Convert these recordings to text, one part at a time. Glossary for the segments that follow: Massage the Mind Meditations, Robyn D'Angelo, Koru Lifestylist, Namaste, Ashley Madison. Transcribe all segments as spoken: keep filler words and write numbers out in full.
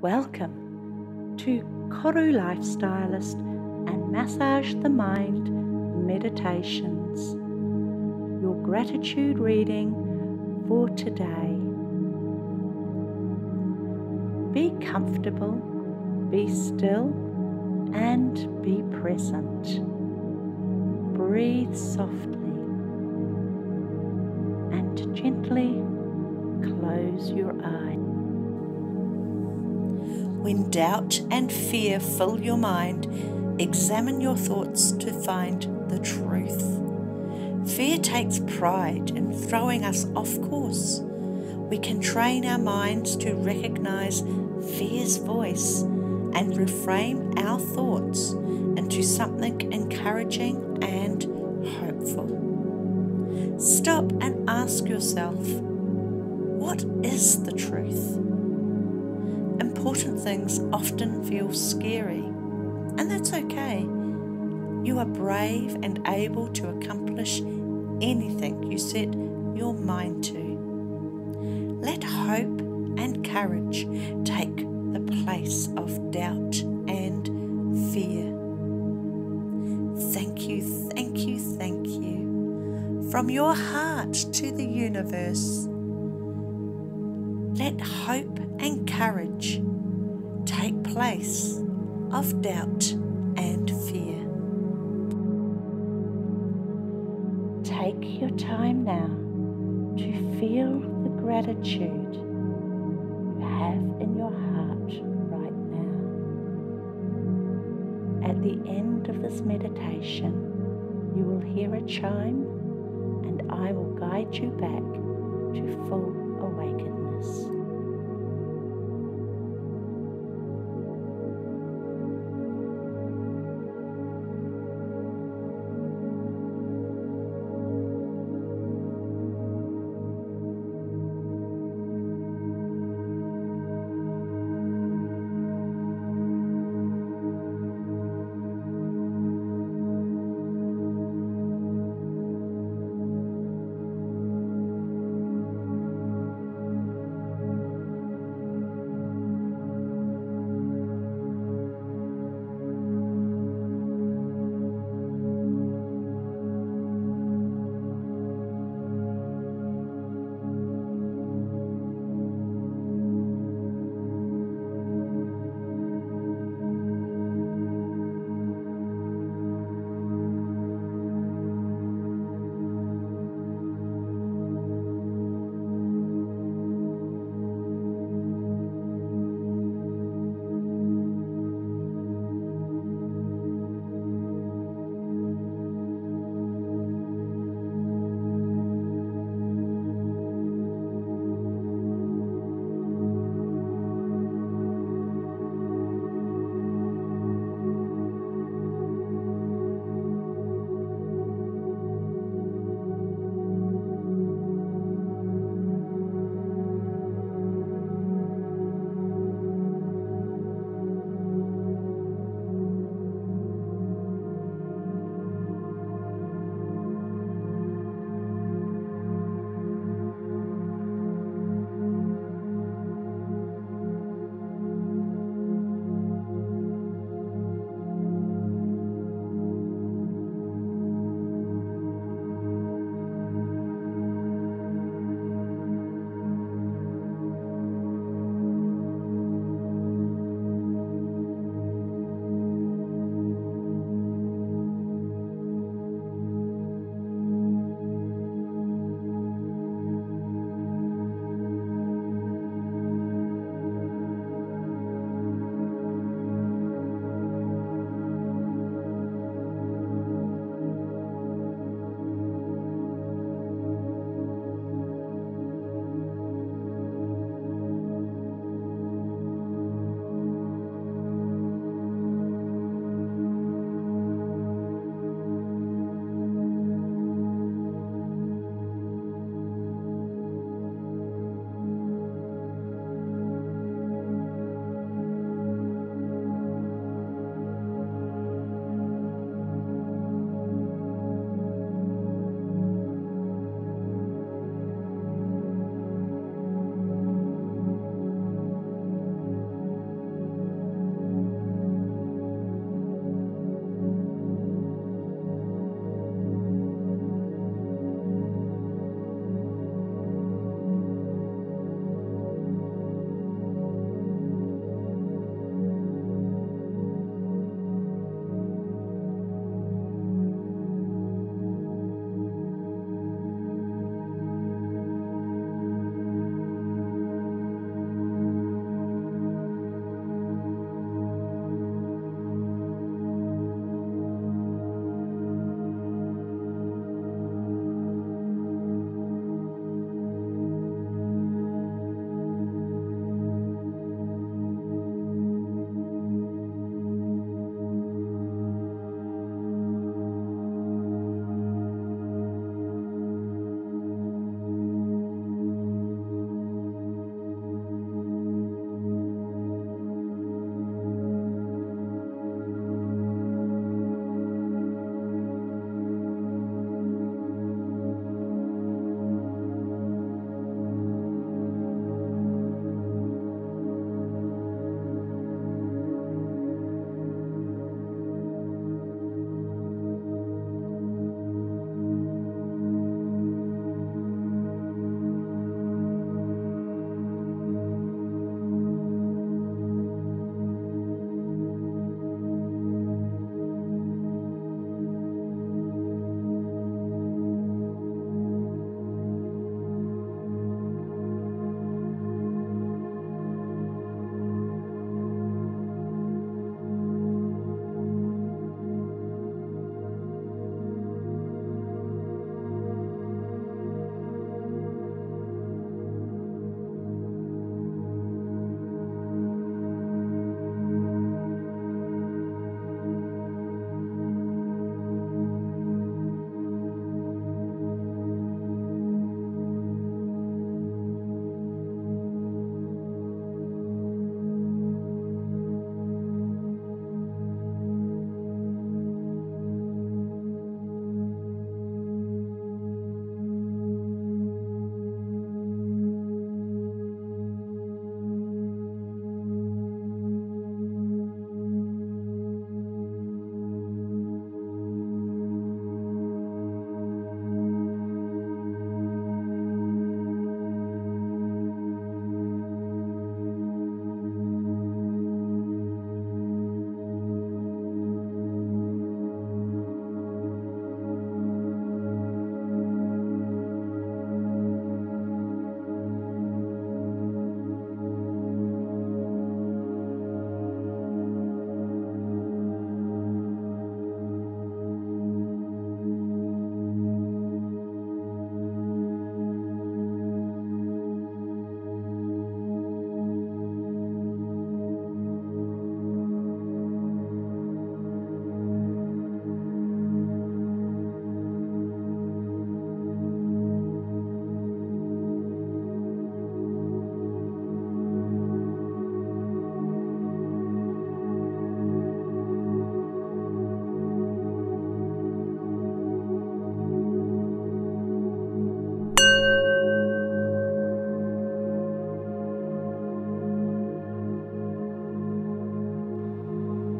Welcome to Koru Lifestylist and Massage the Mind Meditations, your gratitude reading for today. Be comfortable, be still, and be present. Breathe softly and gently close your eyes. When doubt and fear fill your mind, examine your thoughts to find the truth. Fear takes pride in throwing us off course. We can train our minds to recognize fear's voice and reframe our thoughts into something encouraging and hopeful. Stop and ask yourself, what is the truth? Important things often feel scary, and that's okay. You are brave and able to accomplish anything you set your mind to. Let hope and courage take the place of doubt and fear. Thank you, thank you, thank you. From your heart to the universe, let hope and courage take place of doubt and fear. Take your time now to feel the gratitude you have in your heart right now. At the end of this meditation, you will hear a chime and I will guide you back to full awakeness.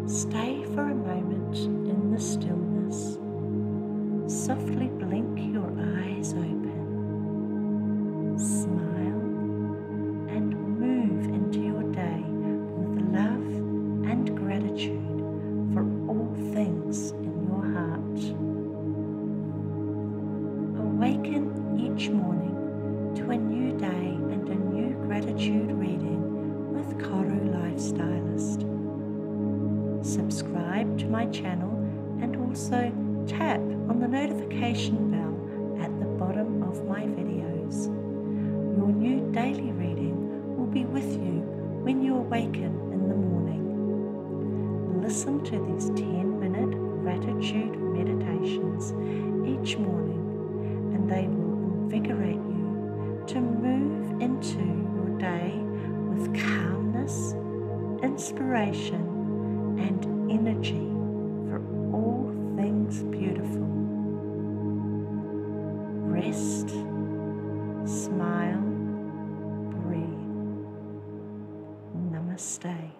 Stay for a moment in the stillness. Softly blink your eyes open. Smile and move into your day with love and gratitude for all things in your heart. Awaken each morning to a new day and a new gratitude reading with Koru Lifestylist. Subscribe to my channel and also tap on the notification bell at the bottom of my videos. Your new daily reading will be with you when you awaken in the morning. Listen to these ten minute gratitude meditations each morning, and they will invigorate you to move into your day with calmness, inspiration, and energy for all things beautiful. Rest, smile, breathe. Namaste.